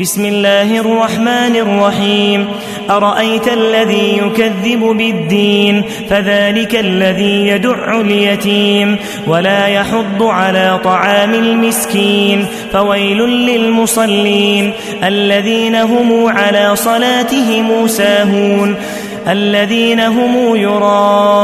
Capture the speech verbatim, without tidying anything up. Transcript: بسم الله الرحمن الرحيم. أرأيت الذي يكذب بالدين فذلك الذي يدع اليتيم ولا يحض على طعام المسكين فويل للمصلين الذين هم على صلاتهم ساهون الذين هم يراءون